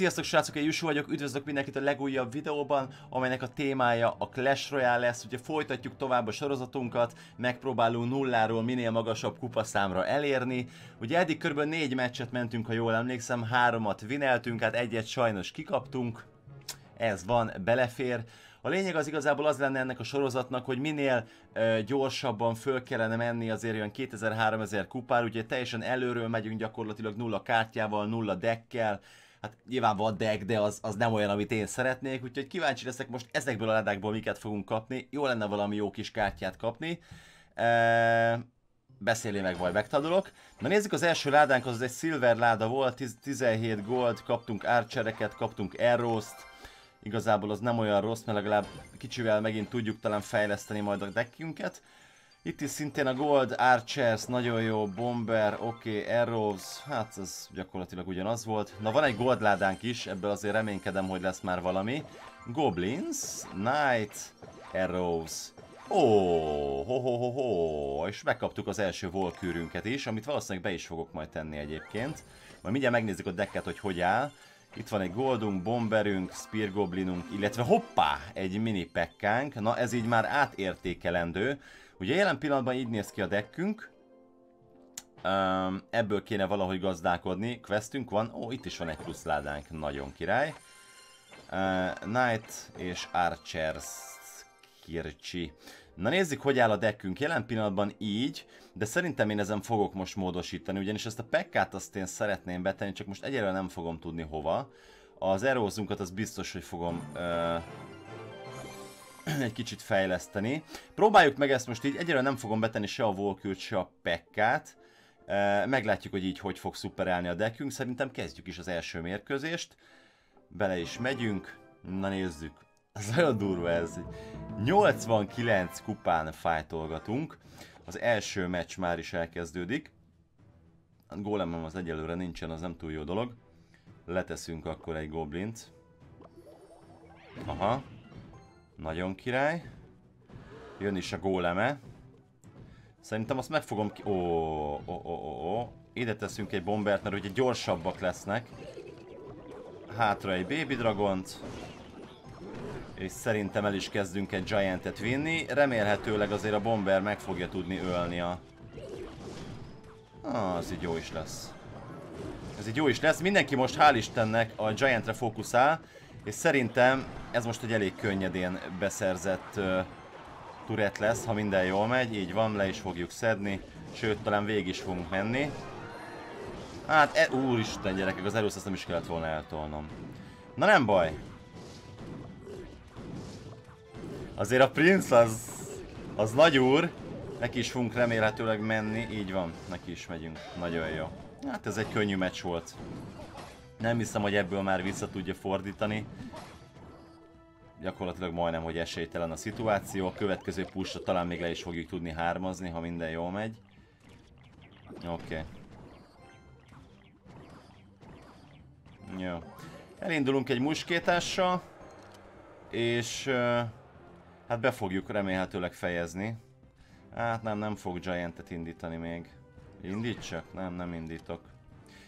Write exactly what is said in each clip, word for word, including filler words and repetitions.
Sziasztok srácok, én Jusu vagyok, üdvözlök mindenkit a legújabb videóban, amelynek a témája a Clash Royale lesz. Ugye folytatjuk tovább a sorozatunkat, megpróbálunk nulláról minél magasabb kupaszámra elérni. Ugye eddig kb. négy meccset mentünk, ha jól emlékszem, hármat vineltünk, hát egyet sajnos kikaptunk. Ez van, belefér. A lényeg az igazából az lenne ennek a sorozatnak, hogy minél ö, gyorsabban föl kellene menni azért olyan kétezer-háromezer kupára, ugye teljesen előről megyünk gyakorlatilag nulla kártyával, nulla deckkel. Hát nyilván van deck, de az, az nem olyan, amit én szeretnék, úgyhogy kíváncsi leszek most ezekből a ládákból miket fogunk kapni. Jó lenne valami jó kis kártyát kapni. E Beszélni meg majd megtanulok. Na nézzük, az első ládánk az egy silver láda volt, tizenhét gold, kaptunk archereket, kaptunk arrows-t. Igazából az nem olyan rossz, mert legalább kicsivel megint tudjuk talán fejleszteni majd a deckünket. Itt is szintén a gold, archers, nagyon jó, bomber, oké, okay, arrows, hát ez gyakorlatilag ugyanaz volt. Na van egy gold ládánk is, ebből azért reménykedem, hogy lesz már valami. Goblins, knight, arrows. Ó, oh, ho, ho, ho, ho, és megkaptuk az első volkűrünket is, amit valószínűleg be is fogok majd tenni egyébként. Majd mindjárt megnézzük a decket, hogy hogy áll. Itt van egy goldunk, bomberünk, spear goblinunk, illetve hoppá, egy mini pekkánk. Na ez így már átértékelendő. Ugye jelen pillanatban így néz ki a deckünk, ebből kéne valahogy gazdálkodni, questünk van, ó, itt is van egy plusz ládánk, nagyon király. Knight és Archers, kircsi. Na nézzük, hogy áll a deckünk, jelen pillanatban így, de szerintem én ezen fogok most módosítani, ugyanis ezt a pekkát azt én szeretném betenni, csak most egyelőre nem fogom tudni hova. Az erózunkat az biztos, hogy fogom... Uh, egy kicsit fejleszteni. Próbáljuk meg ezt most így, egyelőre nem fogom betenni se a volkült, se a pekkát. Meglátjuk, hogy így hogy fog szuperálni a deckünk. Szerintem kezdjük is az első mérkőzést. Bele is megyünk. Na nézzük. Ez nagyon durva ez. nyolcvankilenc kupán fájtolgatunk. Az első meccs már is elkezdődik. A gólemem az egyelőre nincsen, az nem túl jó dolog. Leteszünk akkor egy goblint. Aha. Nagyon király. Jön is a góleme. Szerintem azt meg fogom ki... Ó, ó, ó, ó, ó. Ide teszünk egy bombert, mert ugye gyorsabbak lesznek. Hátra egy baby dragont. És szerintem el is kezdünk egy giantet vinni. Remélhetőleg azért a bomber meg fogja tudni ölni a... Ah, az így jó is lesz. Ez így jó is lesz. Mindenki most hál' Istennek a giantre fókuszál. És szerintem ez most egy elég könnyedén beszerzett uh, turret lesz, ha minden jól megy. Így van, le is fogjuk szedni. Sőt, talán végig is fogunk menni. Hát, e úristen gyerekek, az erőszak nem is kellett volna eltolnom. Na nem baj. Azért a princ az, az nagy úr. Neki is fogunk remélhetőleg menni. Így van, neki is megyünk. Nagyon jó. Hát ez egy könnyű meccs volt. Nem hiszem, hogy ebből már vissza tudja fordítani. Gyakorlatilag majdnem, hogy esélytelen a szituáció. A következő pushra talán még le is fogjuk tudni hármazni, ha minden jól megy. Oké. Okay. Jó. Elindulunk egy muskétással. És... hát be fogjuk remélhetőleg fejezni. Hát nem, nem fog giantet indítani még. Indítsak? Nem, nem indítok.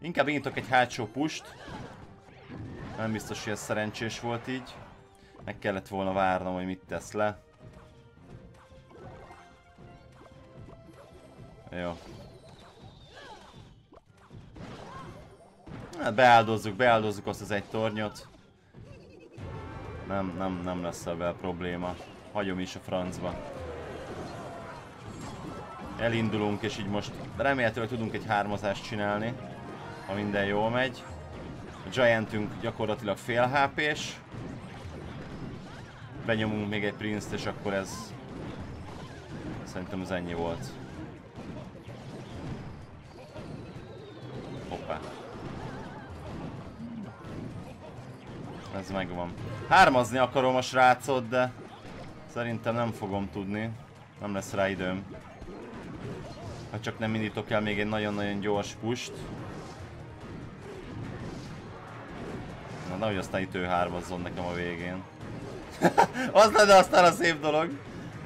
Inkább indítok egy hátsó pust. Nem biztos, hogy ez szerencsés volt így. Meg kellett volna várnom, hogy mit tesz le. Jó. Hát beáldozzuk, beáldozzuk azt az egy tornyot. Nem, nem, nem lesz ebben probléma. Hagyom is a francba. Elindulunk, és így most remélhetőleg tudunk egy hármazást csinálni. Ha minden jól megy. A giantünk gyakorlatilag fél há pés. Benyomunk még egy prince-t, és akkor ez... Szerintem ez ennyi volt. Hoppá. Ez megvan. Hármazni akarom a srácot, de... Szerintem nem fogom tudni. Nem lesz rá időm. Ha csak nem indítok el még egy nagyon-nagyon gyors pust. Na, hogy aztán itt ő hármazzon nekem a végén. Az lenne aztán a szép dolog.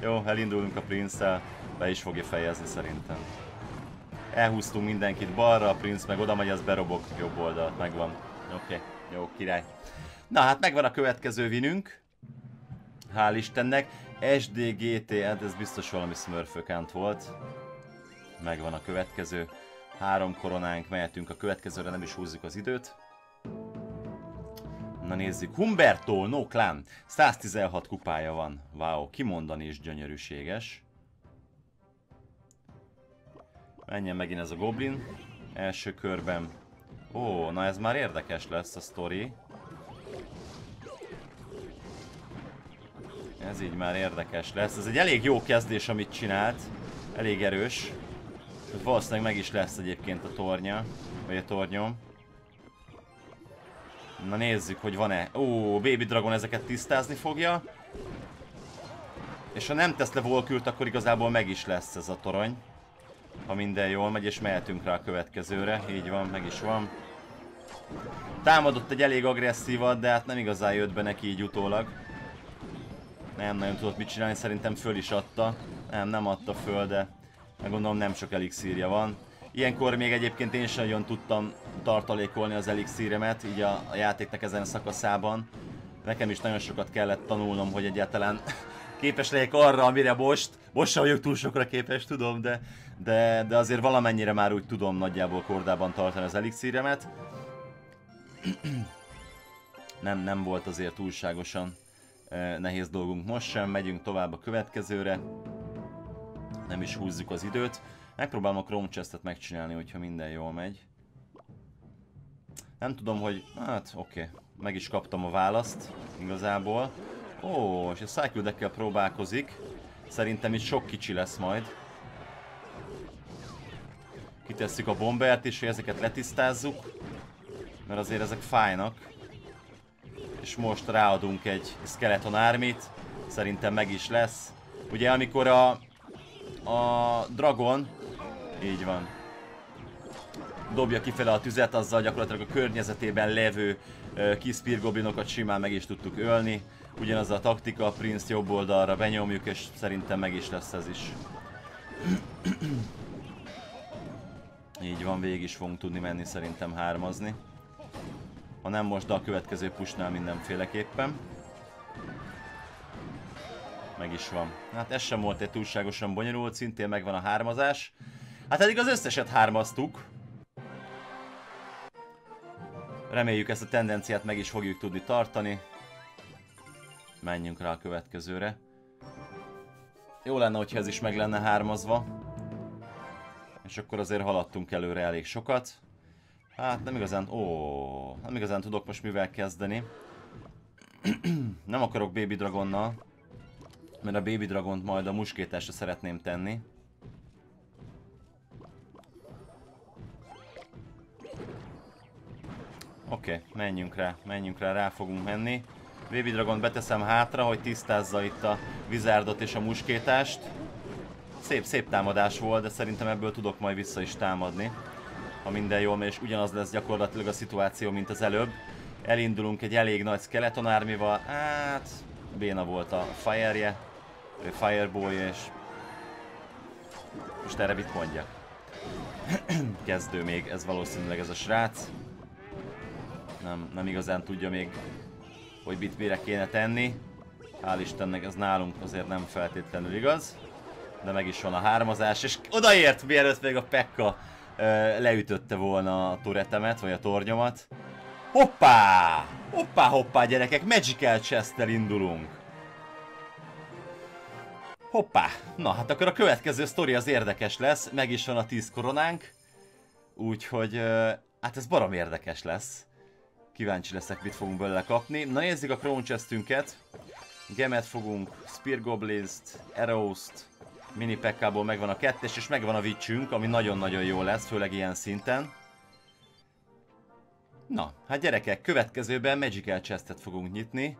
Jó, elindulunk a princcel. Be is fogja fejezni szerintem. Elhúztunk mindenkit balra, a princ meg oda megy, az berobok jobb oldalt. Megvan. Oké, okay. Jó, király. Na hát megvan a következő vinünk. Hál' Istennek. es dé gé té, ez biztos valami Smurf account volt. Megvan a következő. Három koronánk, mehetünk a következőre, nem is húzzuk az időt. Na nézzük, Humberto, no clan. száztizenhat kupája van. Wow, kimondani is gyönyörűséges. Menjen megint ez a goblin. Első körben. Ó, na ez már érdekes lesz a sztori. Ez így már érdekes lesz. Ez egy elég jó kezdés, amit csinált. Elég erős. Valószínűleg meg is lesz egyébként a tornya. Vagy a tornyom. Na nézzük, hogy van-e. Ó, Baby Dragon ezeket tisztázni fogja. És ha nem tesz le volkült, akkor igazából meg is lesz ez a torony. Ha minden jól megy, és mehetünk rá a következőre. Így van, meg is van. Támadott egy elég agresszívat, de hát nem igazán jött be neki így utólag. Nem nagyon tudott mit csinálni, szerintem föl is adta. Nem, nem adta föl, de gondolom nem sok elixírja van. Ilyenkor még egyébként én sem nagyon tudtam tartalékolni az elixíremet, így a, a játéknak ezen a szakaszában. Nekem is nagyon sokat kellett tanulnom, hogy egyáltalán képes legyek arra, amire most. Most sem vagyok túl sokra képes, tudom, de, de, de azért valamennyire már úgy tudom nagyjából kordában tartani az elixíremet. Nem, nem volt azért túlságosan eh, nehéz dolgunk most sem, megyünk tovább a következőre. Nem is húzzuk az időt. Megpróbálom a Chrome Chest-et megcsinálni, hogyha minden jól megy. Nem tudom, hogy... Hát, oké. Okay. Meg is kaptam a választ, igazából. Ó, és a Cycle Deck-kel próbálkozik. Szerintem itt sok kicsi lesz majd. Kitesszük a bombert is, hogy ezeket letisztázzuk. Mert azért ezek fájnak. És most ráadunk egy Skeleton Army-t. Szerintem meg is lesz. Ugye, amikor a... A Dragon, így van, dobja kifele a tüzet, azzal gyakorlatilag a környezetében levő uh, kis Spear Goblinokat simán meg is tudtuk ölni. Ugyanaz a taktika, a Prince jobb oldalra benyomjuk, és szerintem meg is lesz ez is. Így van, végig is fogunk tudni menni, szerintem hármazni. Ha nem most, de a következő pushnál mindenféleképpen. Meg is van. Hát ez sem volt egy túlságosan bonyolult, szintén megvan a hármazás. Hát eddig az összeset hármaztuk. Reméljük, ezt a tendenciát meg is fogjuk tudni tartani. Menjünk rá a következőre. Jó lenne, hogyha ez is meg lenne hármazva. És akkor azért haladtunk előre elég sokat. Hát nem igazán... Ó, nem igazán tudok most mivel kezdeni. Nem akarok Baby Dragonnal. Mert a Baby Dragont majd a muskétásra szeretném tenni. Oké, okay, menjünk rá, menjünk rá, rá fogunk menni. Baby Dragont beteszem hátra, hogy tisztázza itt a vizárdot és a muskétást. Szép, szép támadás volt, de szerintem ebből tudok majd vissza is támadni. Ha minden jól megy, és ugyanaz lesz gyakorlatilag a szituáció, mint az előbb. Elindulunk egy elég nagy Skeleton Army-val, hát... Béna volt a fire-je, fireball-je, és most erre mit mondjak? Kezdő még, ez valószínűleg ez a srác. Nem, nem igazán tudja még, hogy mit mire kéne tenni. Hál' Istennek ez nálunk azért nem feltétlenül igaz. De meg is van a hármazás, és odaért, mielőtt még a Pekka ö, leütötte volna a turretemet, vagy a tornyomat. Hoppá! Hoppá, hoppá, gyerekek! Magical Chest-tel indulunk! Hoppá! Na, hát akkor a következő sztori az érdekes lesz. Meg is van a tíz koronánk. Úgyhogy, hát ez barom érdekes lesz. Kíváncsi leszek, mit fogunk belőle kapni. Na, nézzük a Crown Chest-ünket. Gemet fogunk, Spear Goblins-t, Arrows-t, Mini Pekkából megvan a kettes, és megvan a Witch-ünk, ami nagyon-nagyon jó lesz, főleg ilyen szinten. Na, hát gyerekek, következőben Magical Chest-et fogunk nyitni.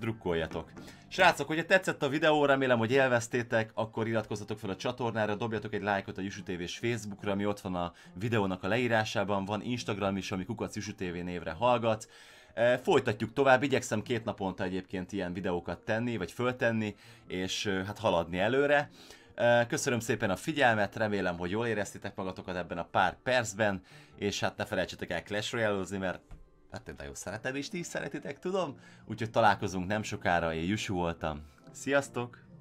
Drukkoljatok. Srácok, hogyha tetszett a videó, remélem, hogy élveztétek, akkor iratkozzatok fel a csatornára, dobjatok egy lájkot a YusuTV-s Facebookra, ami ott van a videónak a leírásában, van Instagram is, ami kukac YusuTV névre hallgat. Folytatjuk tovább, igyekszem két naponta egyébként ilyen videókat tenni, vagy föltenni, és hát haladni előre. Köszönöm szépen a figyelmet, remélem, hogy jól éreztétek magatokat ebben a pár percben, és hát ne felejtsetek el Clash Royale-ozni, mert Hát én nagyon szeretem, és ti is szeretitek, tudom? Úgyhogy találkozunk nem sokára, én Jusu voltam. Sziasztok!